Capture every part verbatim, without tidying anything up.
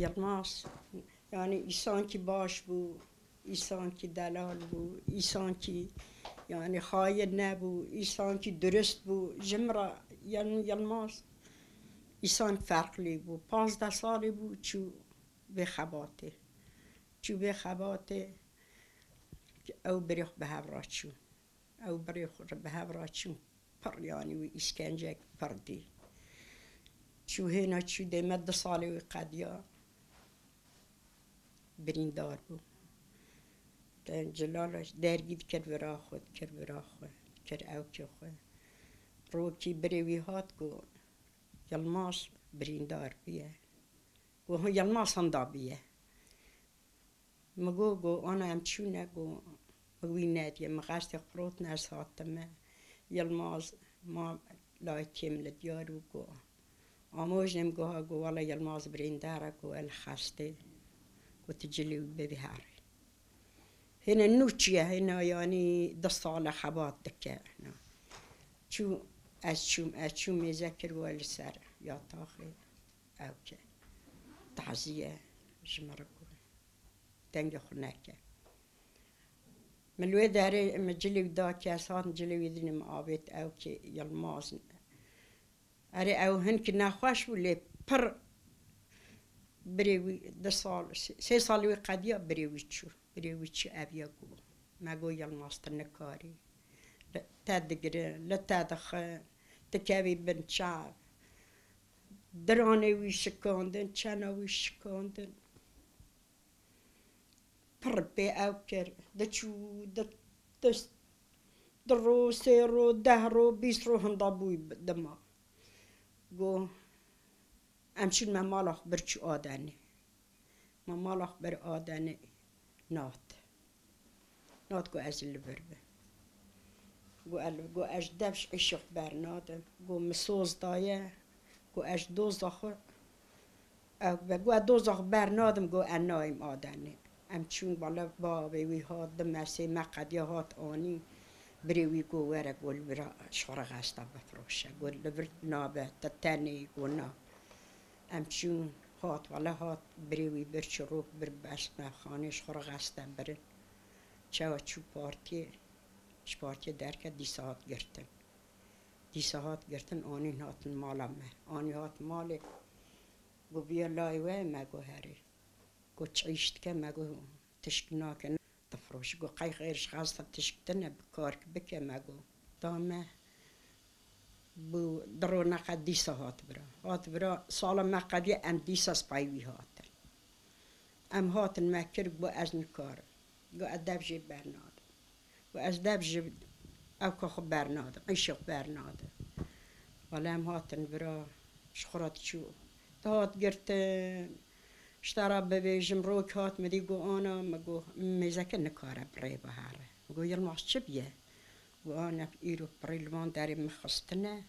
Yılmaz. Yani insan ki baş bu, insan ki delal bu, insan ki yani hayır ne bu, insan ki dürüst bu. Cimra yani Yılmaz. İnsan farklı bu. Pazda sali bu çu bekhabate. Çu bekhabate. او بريخ بها براتشو او بريخ بها براتشو بر يعني وإسكنجك بردي شو هنا شو دي مد صالي وقديا بريندار بو تن جلالش درگید کر برا خود کر برا خود کر او که خود رو کی بروی هات کو یلماس بريندار بیه و هو یلماس اندا بیه مگو گو آنا هم چون نگو مگوی ندیه مغشت قروت نرساتمه یلماز ما لایتیم لدیارو گو آموج نمگو ها گو والا یلماز برینداره گو الخسته گو تجلیو ببهاره هنه نوچیه هنه یعنی دستال خبات دکه هنه چون از چون از چون میزکر والی سر یا تاخی او که تعزیه جمرگو تنگ خنکه ملوی داره مجلی ودا که سات مجلی ویدن معابد او که یلماس اره او هن که نخواش ولی پر بریوی ده سال سه سال وی قدیا بریوی چو بریوی چو اویا گو مگو یلماس تنکاری تدگره لتدخه تکوی بن چعب درانه وی شکاندن چنه وی شکاندن بربي أو كر دشو د دس درو سيرو دهرو بيسرو هنضبوي دما جو أمشي ما مالخ برشو آداني ما مالخ بر آداني نات نات جو أزل بربي جو أل جو أجدبش إيشخ بر نات جو مسوز داية جو أجدوز دخو أو جو أدوز دخ بر ناتم جو أنايم آداني ام چون بالا با وی ها د مسی مقد یا هات آنی بری وی کو ور گل برا شرغ است بفروشه گل بر نابه تتنی گونا ام چون هات والا هات بری وی بر چروک بر بس خانه شرغ است بر چا چو پارتی پارتی درک دی ساعت گرتن دی ساعت گرتن آنی هات مالمه آنی هات مال گو بیا لایوه مگو هری كنت عيشت كما قو تشكناك تفروش قو قاي غير شخص تشكتنا بكارك بك ما قو داما بو درونا قد ديسا هات برا هات برا صالا ما قد يا ام ديسا سبايوي هاتن ام هاتن ما كرب بو ازن كار قو ادب جيب برناد و ازدب جيب او كخو برناد عيشق برناد ولا ام هاتن برا شخرات شو تهات قرتن اشترى ببي جمروك هات مديقو انا مقو ميزاكن نكارة بري بهارة مقو يلماس شبيه مقو انا ايرو بري لمان داري مخصتنا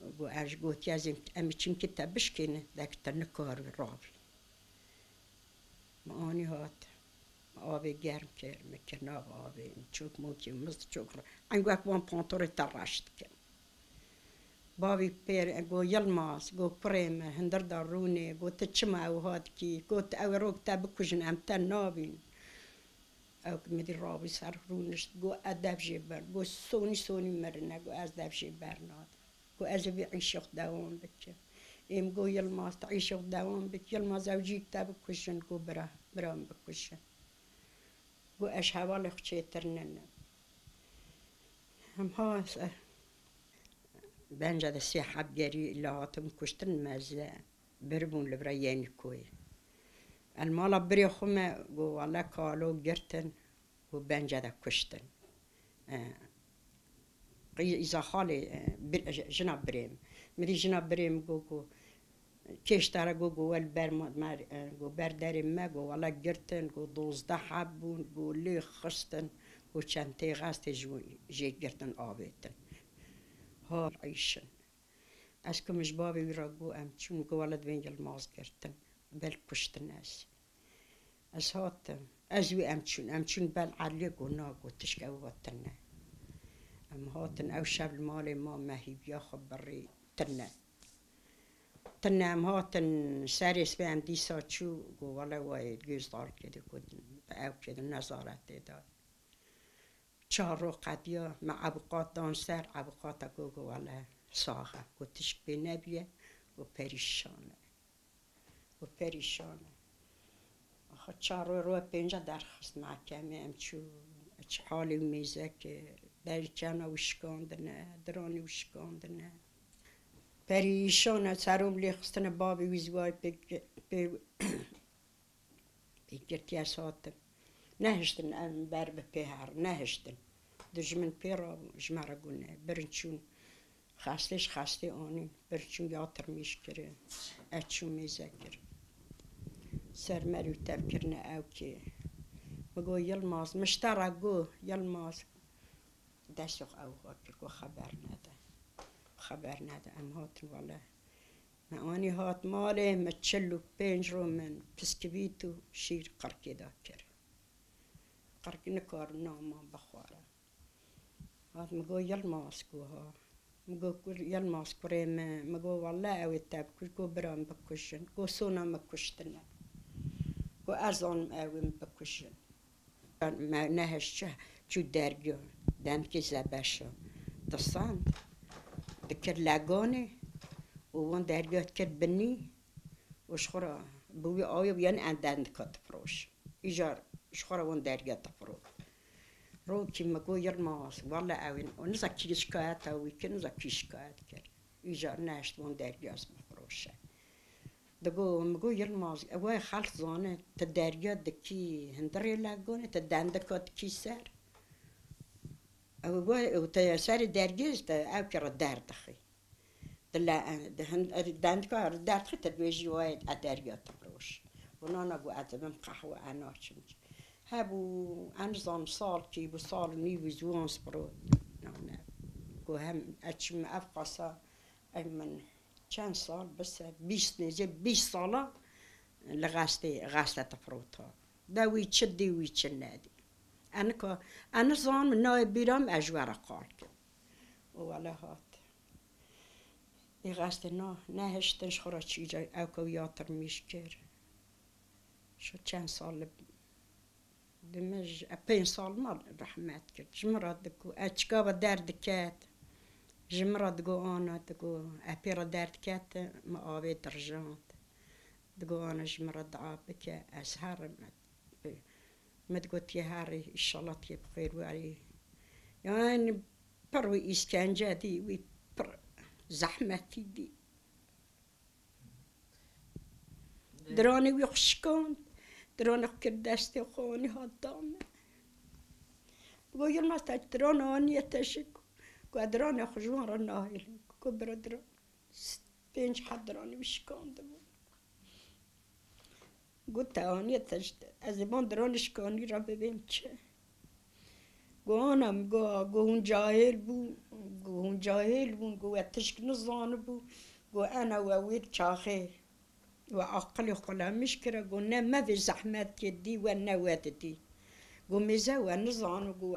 مقو اجقو تيازم امي چمكي تبشكين داك تنكارو رابي ما اني هات ما آبي گرم كر مكرناب آبي چوك موكي مزد چوك را انقو اكوان پانتوري تراشت كم بابي بير جو يلماس جو بريم هندر داروني جو تجمع وهادكي جو تأوروك تابكوجن أمتن نابين أو كمدي رابي صارونش جو أدب جبر جو سوني سوني مرنا جو أدب جبر ناد جو أزبي عيشق دوام بتشي إم جو يلماس تعيشق دوام بتشي يلماس زوجيك تابكوجن جو برا برام بكوجن جو إيش هوالك شيء ترننا هم هاس بانجا دسي حب جري اللي هاتم كشتن مازا بربون لبرياني كوي المالا بري خما ولا كالو جرتن وبانجا دا كشتن إذا خالي جناب بريم مدي جناب بريم جوجو كشتارا جوجو والبر ما جو بر داري ما جو ولا جرتن جو دوز دا حبون جو لي خشتن وشانتي غاستي جو جي جرتن آبيتن ها عيشن، أسكن مش بابي ويراجو أم شو مقولد بين الماس كرتن بل كشتن أس، أس هاتم أزوي أم شون أم شون بل عليقو ناقو تشكو وتنه، أم هاتن أو شاب المال ما ما هي بياخد بري تنه، تنام ها تن سريس بهم دي ساتشو قوله وايد جيز دار كده كده بقى كده نظارة ده چهارو قدیا ما عبقات دانسر عبقات اگوگو والا ساخه گوتش به نبیه و پریشانه و پریشانه آخه چهارو رو پینجا درخواست محکمه امچو اچ حالی میزه که برچنه وشکاندنه درانی وشکاندنه پریشانه سروم لیخستنه بابی ویزوار بگرتی اساتم نهشتن ام برب پیهر نهشتن دشمن پیرا جمره گونه برنچون خاستش خاسته آنی برنچون یاتر میش کره اچون میزه کره سر مریو تب کرنه او که بگو یلماس مشتره گو یلماس دستوخ او خاکر گو خبر نده خبر نده ام هاتن واله من آنی هات ماله من چلو پینج رو من پسکویتو شیر قرکی دا کره قرقی نکار ناما بخواره هات مگو یلماس گو ها مگو یلماس کره من مگو والله اوی تب کش گو برام بکشن گو سونا مکشتنه گو ارزانم اویم بکشن نهش چه چو درگی دم که زبشه دستاند دکر لگانه و وان درگیت کرد بنی وشخورا بوی آیا بیان اندند کات پروش ایجار شخورا وان درگه تفرو رو که مگو یلماس والا اوین و نزا کی شکایت اوی که نزا کی شکایت کرد ایجار نشت وان درگه از مفروشه دگو مگو یلماس اوی خلق زانه تا درگه دکی هندره لگانه تا دندکات کی سر اوی تا سر درگه تا او که را دردخی دندکا را دردخی تا دویجی وای درگه تفروشه و نانا گو ادبم قهوه انا چمچه هبو انزام سال که بو سال نیوی زوانس برو نونه گو هم اچم افقاسا من چند سال بس بیست نیزه بیست سالا لغسته غسته تفروتا دوی چه دیوی چه ندی انکا انزام نای بیرام اجوار قار کن اوله هات ای غسته نا نهشتنش خورا چیجا اوکو یاتر میش کر شو چند سال دمج پنج سال مال رحمت کرد جمراد دکو اچکا با درد کات جمراد دکو آنا دکو اپیرا درد کات ما آبی درجاند دکو آنا جمراد آب که از هر مد گویی هری انشالله تی بخیر واری یعنی پر وی اسکنجه دی وی پر زحمتی دی درانی وی خشکند دران کرد دست خوانی ها دامه بگو یلماس تا دران آنیه تشکو گو دران خوشوان را ناهیلی گو برا دران پینج حد درانی وشکانده بود گو تا آنیه تشکو از ایمان دران شکانی را ببین چه گو آنم گو گو اون جاهل بود گو اون جاهل بود گو اتشک نزانه بود گو انا و اویر چاخه و عقل خلا مشکره گونه ما به زحمت کردی و نواد دی گو میزه و نزانو گو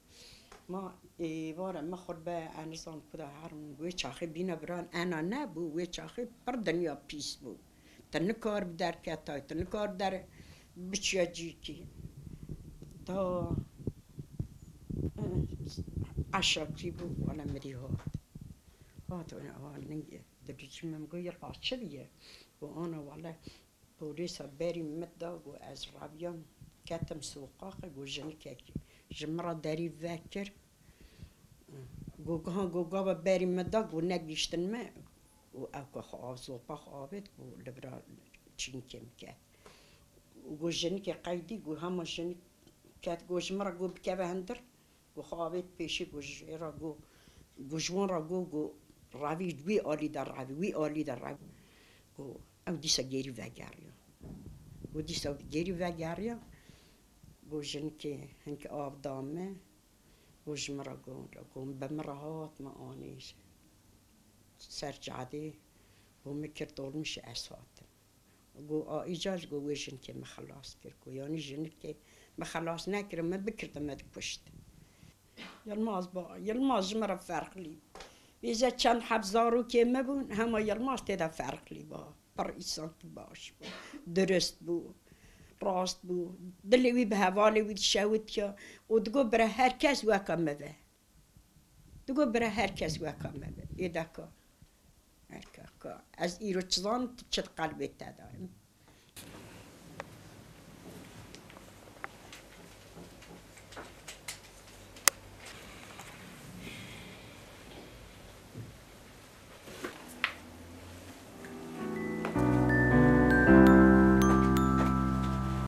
ما ایواره ما خود به انسان کده هرم وی چاخی بین بران آنا نبود وی چاخی پر دنیا پیس بود تن کار بدار کاتای تن کار در بچیجی کی تا عشقی بود ولی مریحات هات اون آن نگی دیگه ممکن یلماس چه بیه و آنها ولی پولیس بری مداد و از رابیان کاتم سوقاقه و جنکه جمرا داری فکر گوگان گوگا بری مداد و نگیشتن ما و آقا خواهد سوقاق آبید و لبران چینکی میکرد و جنکه قیدی و همه جنکات و جمرا گو بکه بهندر و خواهد پیشی و جیرا گو جوان را گو ravi, due oli da ravi, due oli da ravi. Au disa geri vagario. Au disa geri vagario. Go jenke hanke av damme. Go jmra go go bamrahat ma anish. Serjadi. Go mikir dolmuş asat. Go aijaj go jenke ma xalas kir go yani jenke ma xalas nakir ma bikirdim ad pusht. يلماس با يلماس جمرة فرق لي إذا كان حبزارو كيما بون هما يلماس تدا فرق لي با برئيسان باش با درست بو راست بو دلوي بهوالي ويتشاوت يا وتقول برا هركز واكا مبا تقول برا هركز واكا مبا إذا كا هركا كا أز إيروتشان تشد قلبي تدا